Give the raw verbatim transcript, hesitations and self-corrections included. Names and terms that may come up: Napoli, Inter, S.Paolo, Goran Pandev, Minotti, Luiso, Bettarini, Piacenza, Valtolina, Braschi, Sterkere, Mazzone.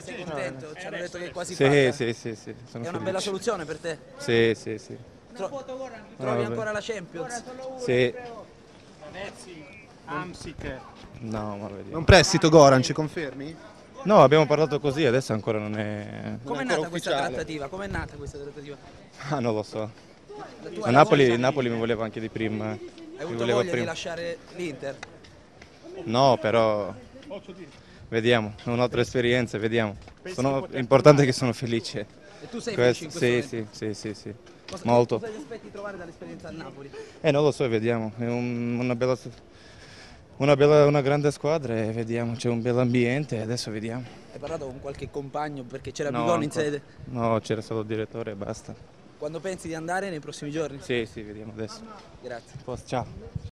sei contento? Ci hanno detto che è quasi fatta. Sì, sì, sì, sì. Sono è una felice. Bella soluzione per te? Sì, sì, sì. Tro trovi ancora la Champions? Sì. Amsic. No, ma non prestito Goran, ci confermi? No, abbiamo parlato così, adesso ancora non è. Com'è nata questa trattativa? Com'è nata questa trattativa? Ah, non lo so. A Napoli, Napoli mi voleva anche di prima. Hai avuto voglia prima. di lasciare l'Inter? No, però vediamo, non ho altre esperienze, vediamo. È importante che sono felice. E tu sei Questo, felice? Sì, sì, sì, sì, sì. Cosa, Molto. Cosa ti aspetti di trovare dall'esperienza a Napoli? Eh, non lo so, vediamo. È un, una bella. Una, bella, una grande squadra e vediamo, c'è un bel ambiente e adesso vediamo. Hai parlato con qualche compagno perché c'era no, Bigoni in sede? No, c'era solo il direttore e basta. Quando pensi di andare nei prossimi giorni? Sì, sì, vediamo adesso. Grazie. Ciao.